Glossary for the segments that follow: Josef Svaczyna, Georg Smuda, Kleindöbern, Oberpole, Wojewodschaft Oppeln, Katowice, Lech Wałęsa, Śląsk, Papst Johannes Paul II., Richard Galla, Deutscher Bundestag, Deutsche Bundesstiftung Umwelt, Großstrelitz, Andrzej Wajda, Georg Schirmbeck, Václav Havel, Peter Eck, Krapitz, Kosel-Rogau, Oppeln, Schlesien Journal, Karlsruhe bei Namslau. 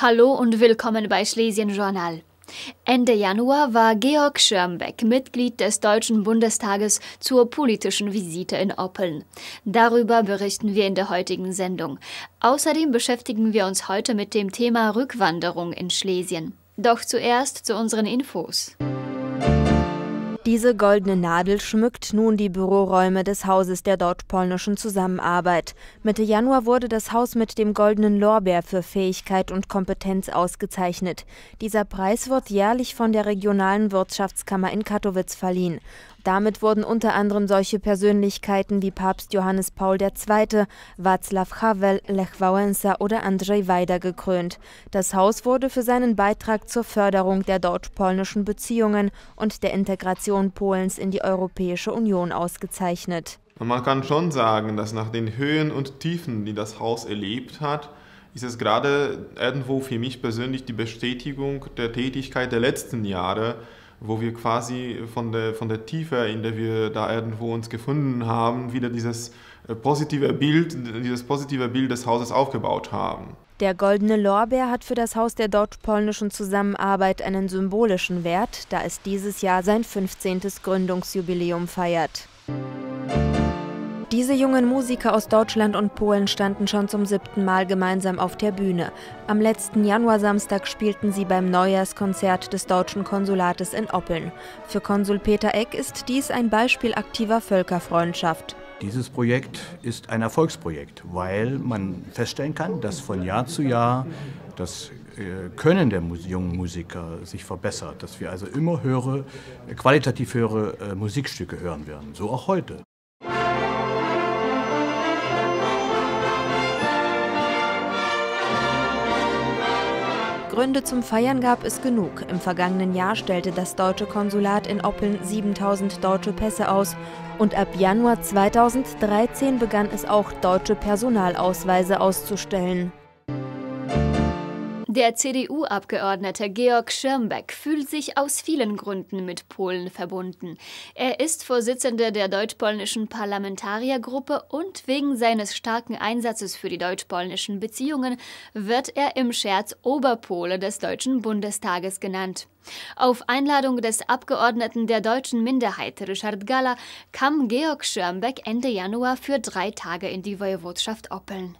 Hallo und willkommen bei Schlesien Journal. Ende Januar war Georg Schirmbeck, Mitglied des Deutschen Bundestages, zur politischen Visite in Oppeln. Darüber berichten wir in der heutigen Sendung. Außerdem beschäftigen wir uns heute mit dem Thema Rückwanderung in Schlesien. Doch zuerst zu unseren Infos. Diese goldene Nadel schmückt nun die Büroräume des Hauses der deutsch-polnischen Zusammenarbeit. Mitte Januar wurde das Haus mit dem Goldenen Lorbeer für Fähigkeit und Kompetenz ausgezeichnet. Dieser Preis wird jährlich von der regionalen Wirtschaftskammer in Katowice verliehen. Damit wurden unter anderem solche Persönlichkeiten wie Papst Johannes Paul II., Václav Havel, Lech Wałęsa oder Andrzej Wajda gekrönt. Das Haus wurde für seinen Beitrag zur Förderung der deutsch-polnischen Beziehungen und der Integration Polens in die Europäische Union ausgezeichnet. Man kann schon sagen, dass nach den Höhen und Tiefen, die das Haus erlebt hat, ist es gerade irgendwo für mich persönlich die Bestätigung der Tätigkeit der letzten Jahre, wo wir quasi von der Tiefe, in der wir da irgendwo uns gefunden haben, wieder dieses positive Bild des Hauses aufgebaut haben. Der Goldene Lorbeer hat für das Haus der deutsch-polnischen Zusammenarbeit einen symbolischen Wert, da es dieses Jahr sein 15. Gründungsjubiläum feiert. Diese jungen Musiker aus Deutschland und Polen standen schon zum 7. Mal gemeinsam auf der Bühne. Am letzten Januarsamstag spielten sie beim Neujahrskonzert des deutschen Konsulates in Oppeln. Für Konsul Peter Eck ist dies ein Beispiel aktiver Völkerfreundschaft. Dieses Projekt ist ein Erfolgsprojekt, weil man feststellen kann, dass von Jahr zu Jahr das Können der jungen Musiker sich verbessert, dass wir also immer höhere, qualitativ höhere Musikstücke hören werden, so auch heute. Gründe zum Feiern gab es genug. Im vergangenen Jahr stellte das deutsche Konsulat in Oppeln 7000 deutsche Pässe aus. Und ab Januar 2013 begann es auch, deutsche Personalausweise auszustellen. Der CDU-Abgeordnete Georg Schirmbeck fühlt sich aus vielen Gründen mit Polen verbunden. Er ist Vorsitzender der deutsch-polnischen Parlamentariergruppe und wegen seines starken Einsatzes für die deutsch-polnischen Beziehungen wird er im Scherz Oberpole des Deutschen Bundestages genannt. Auf Einladung des Abgeordneten der deutschen Minderheit Richard Galla kam Georg Schirmbeck Ende Januar für 3 Tage in die Wojewodschaft Oppeln.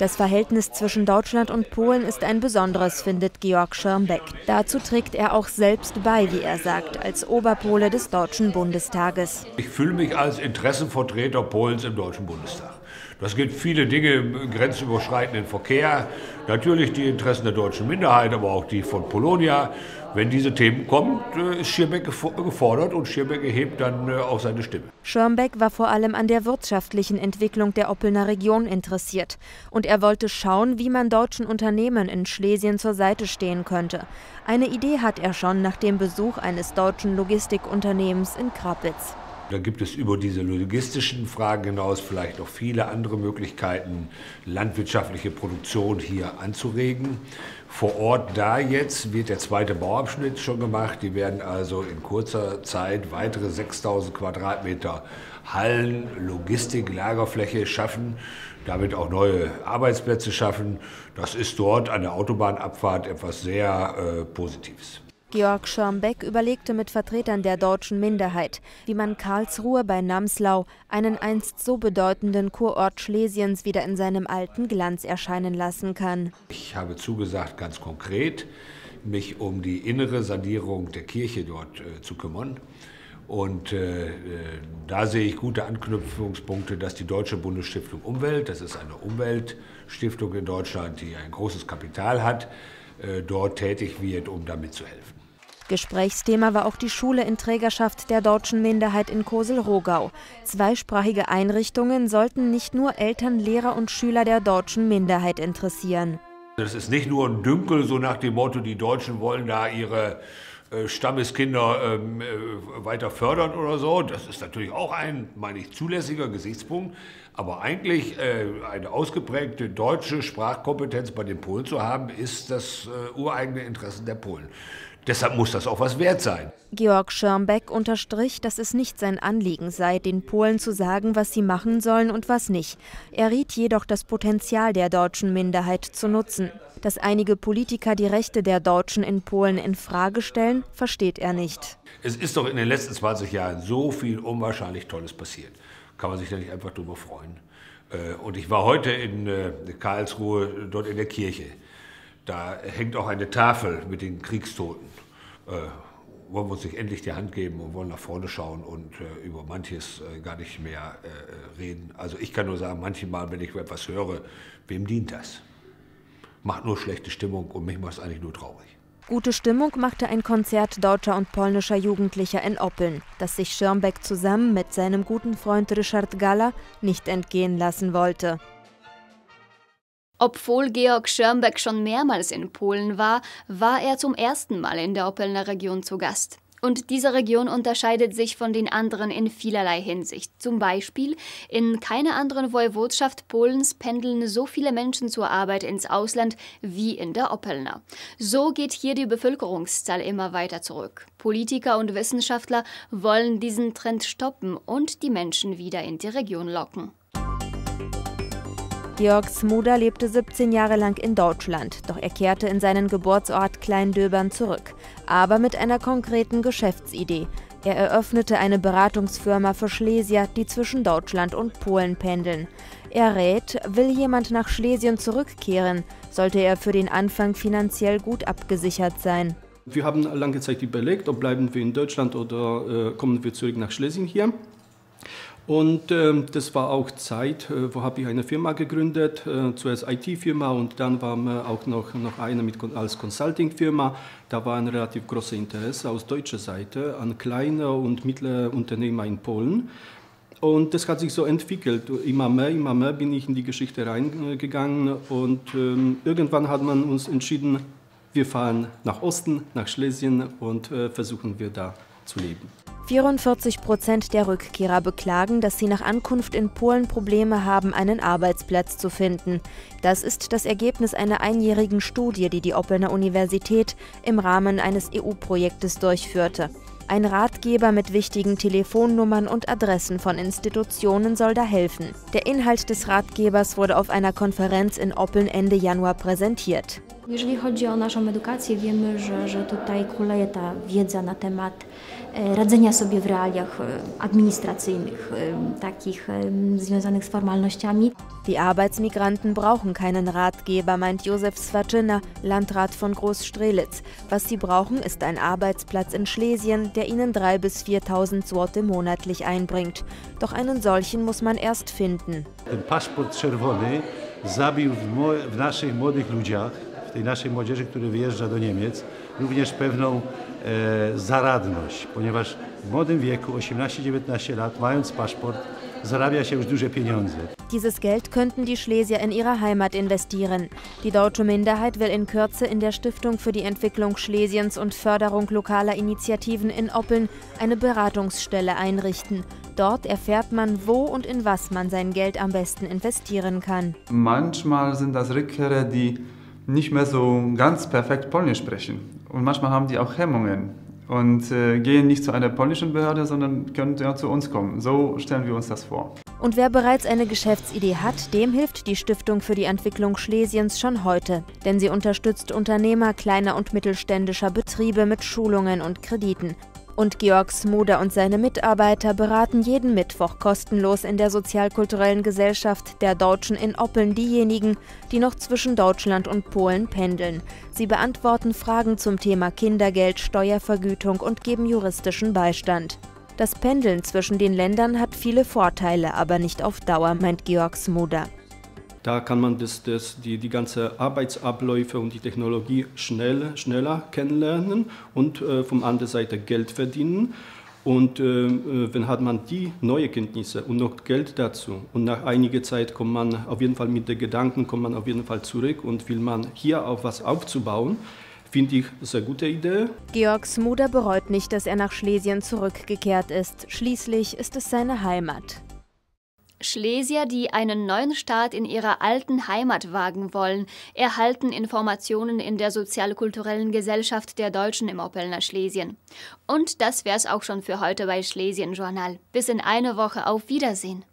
Das Verhältnis zwischen Deutschland und Polen ist ein besonderes, findet Georg Schirmbeck. Dazu trägt er auch selbst bei, wie er sagt, als Oberpole des Deutschen Bundestages. Ich fühle mich als Interessenvertreter Polens im Deutschen Bundestag. Das gibt viele Dinge im grenzüberschreitenden Verkehr. Natürlich die Interessen der deutschen Minderheit, aber auch die von Polonia. Wenn diese Themen kommen, ist Schirmbeck gefordert und Schirmbeck erhebt dann auch seine Stimme. Schirmbeck war vor allem an der wirtschaftlichen Entwicklung der Oppelner Region interessiert. Und er wollte schauen, wie man deutschen Unternehmen in Schlesien zur Seite stehen könnte. Eine Idee hat er schon nach dem Besuch eines deutschen Logistikunternehmens in Krapitz. Da gibt es über diese logistischen Fragen hinaus vielleicht noch viele andere Möglichkeiten, landwirtschaftliche Produktion hier anzuregen. Vor Ort da jetzt wird der 2. Bauabschnitt schon gemacht. Die werden also in kurzer Zeit weitere 6000 Quadratmeter Hallen, Logistik, Lagerfläche schaffen, damit auch neue Arbeitsplätze schaffen. Das ist dort an der Autobahnabfahrt etwas sehr Positives. Georg Schirmbeck überlegte mit Vertretern der deutschen Minderheit, wie man Karlsruhe bei Namslau, einen einst so bedeutenden Kurort Schlesiens, wieder in seinem alten Glanz erscheinen lassen kann. Ich habe zugesagt, ganz konkret, mich um die innere Sanierung der Kirche dort zu kümmern. Und da sehe ich gute Anknüpfungspunkte, dass die Deutsche Bundesstiftung Umwelt, das ist eine Umweltstiftung in Deutschland, die ein großes Kapital hat, dort tätig wird, um damit zu helfen. Gesprächsthema war auch die Schule in Trägerschaft der deutschen Minderheit in Kosel-Rogau. Zweisprachige Einrichtungen sollten nicht nur Eltern, Lehrer und Schüler der deutschen Minderheit interessieren. Das ist nicht nur ein Dünkel, so nach dem Motto, die Deutschen wollen da ihre Stammeskinder weiter fördern oder so. Das ist natürlich auch ein, meine ich, zulässiger Gesichtspunkt. Aber eigentlich eine ausgeprägte deutsche Sprachkompetenz bei den Polen zu haben, ist das ureigene Interesse der Polen. Deshalb muss das auch was wert sein. Georg Schirmbeck unterstrich, dass es nicht sein Anliegen sei, den Polen zu sagen, was sie machen sollen und was nicht. Er riet jedoch, das Potenzial der deutschen Minderheit zu nutzen. Dass einige Politiker die Rechte der Deutschen in Polen in Frage stellen, versteht er nicht. Es ist doch in den letzten 20 Jahren so viel unwahrscheinlich Tolles passiert. Kann man sich da nicht einfach drüber freuen. Und ich war heute in Karlsruhe, dort in der Kirche. Da hängt auch eine Tafel mit den Kriegstoten. Wollen wir uns nicht endlich die Hand geben und wollen nach vorne schauen und über manches gar nicht mehr reden. Also ich kann nur sagen, manchmal, wenn ich etwas höre, wem dient das? Macht nur schlechte Stimmung und mich macht es eigentlich nur traurig. Gute Stimmung machte ein Konzert deutscher und polnischer Jugendlicher in Oppeln, das sich Schirmbeck zusammen mit seinem guten Freund Richard Galla nicht entgehen lassen wollte. Obwohl Georg Schirmbeck schon mehrmals in Polen war, war er zum ersten Mal in der Oppelner Region zu Gast. Und diese Region unterscheidet sich von den anderen in vielerlei Hinsicht. Zum Beispiel, in keiner anderen Woiwodschaft Polens pendeln so viele Menschen zur Arbeit ins Ausland wie in der Oppelner. So geht hier die Bevölkerungszahl immer weiter zurück. Politiker und Wissenschaftler wollen diesen Trend stoppen und die Menschen wieder in die Region locken. Georg Smuda lebte 17 Jahre lang in Deutschland, doch er kehrte in seinen Geburtsort Kleindöbern zurück, aber mit einer konkreten Geschäftsidee. Er eröffnete eine Beratungsfirma für Schlesier, die zwischen Deutschland und Polen pendeln. Er rät, will jemand nach Schlesien zurückkehren, sollte er für den Anfang finanziell gut abgesichert sein. Wir haben lange Zeit überlegt, ob bleiben wir in Deutschland oder kommen wir zurück nach Schlesien hier. Und das war auch Zeit, wo habe ich eine Firma gegründet, zuerst IT-Firma und dann war auch noch eine als Consulting-Firma. Da war ein relativ großes Interesse aus deutscher Seite an kleine und mittlere Unternehmer in Polen. Und das hat sich so entwickelt. Immer mehr bin ich in die Geschichte reingegangen und irgendwann hat man uns entschieden, wir fahren nach Osten, nach Schlesien und versuchen wir da zu leben. 44% der Rückkehrer beklagen, dass sie nach Ankunft in Polen Probleme haben, einen Arbeitsplatz zu finden. Das ist das Ergebnis einer einjährigen Studie, die die Oppelner Universität im Rahmen eines EU-Projektes durchführte. Ein Ratgeber mit wichtigen Telefonnummern und Adressen von Institutionen soll da helfen. Der Inhalt des Ratgebers wurde auf einer Konferenz in Oppeln Ende Januar präsentiert. Jeżeli chodzi o naszą edukację, wiemy, że tutaj kuleje ta wiedza na temat radzenia sobie w realiach administracyjnych, takich związanych z formalnościami. Die Arbeitsmigranten brauchen keinen Ratgeber, meint Josef Svaczyna, Landrat von Großstrelitz. Was sie brauchen, ist ein Arbeitsplatz in Schlesien, der ihnen 3.000 bis 4.000 Złote monatlich einbringt. Doch einen solchen muss man erst finden. Ten paszport czerwony zabił w naszych młodych ludziach, tej naszej młodzieży, która wyjeżdża do Niemiec, również pewną zaradność, ponieważ w młodym wieku, 18-19 lat, mając paszport, zarabia się już duże pieniądze. Dieses Geld könnten die Schlesier in ihrer Heimat investieren. Die deutsche Minderheit will in Kürze in der Stiftung für die Entwicklung Schlesiens und Förderung lokaler Initiativen in Oppeln eine Beratungsstelle einrichten. Dort erfährt man, wo und in was man sein Geld am besten investieren kann. Manchmal sind das Rückkehrer, die nicht mehr so ganz perfekt Polnisch sprechen. Und manchmal haben die auch Hemmungen und gehen nicht zu einer polnischen Behörde, sondern können ja zu uns kommen. So stellen wir uns das vor. Und wer bereits eine Geschäftsidee hat, dem hilft die Stiftung für die Entwicklung Schlesiens schon heute. Denn sie unterstützt Unternehmer kleiner und mittelständischer Betriebe mit Schulungen und Krediten. Und Georg Smuda und seine Mitarbeiter beraten jeden Mittwoch kostenlos in der sozialkulturellen Gesellschaft der Deutschen in Oppeln diejenigen, die noch zwischen Deutschland und Polen pendeln. Sie beantworten Fragen zum Thema Kindergeld, Steuervergütung und geben juristischen Beistand. Das Pendeln zwischen den Ländern hat viele Vorteile, aber nicht auf Dauer, meint Georg Smuda. Da kann man die ganzen Arbeitsabläufe und die Technologie schneller kennenlernen und von anderer Seite Geld verdienen. Und wenn hat man die neue Kenntnisse und noch Geld dazu und nach einiger Zeit kommt man auf jeden Fall mit den Gedanken zurück und will man hier auch was aufzubauen, finde ich, ist eine gute Idee. Georg Smuda bereut nicht, dass er nach Schlesien zurückgekehrt ist. Schließlich ist es seine Heimat. Schlesier, die einen neuen Staat in ihrer alten Heimat wagen wollen, erhalten Informationen in der sozialkulturellen Gesellschaft der Deutschen im Oppelner Schlesien. Und das wär's auch schon für heute bei Schlesien Journal. Bis in einer Woche. Auf Wiedersehen.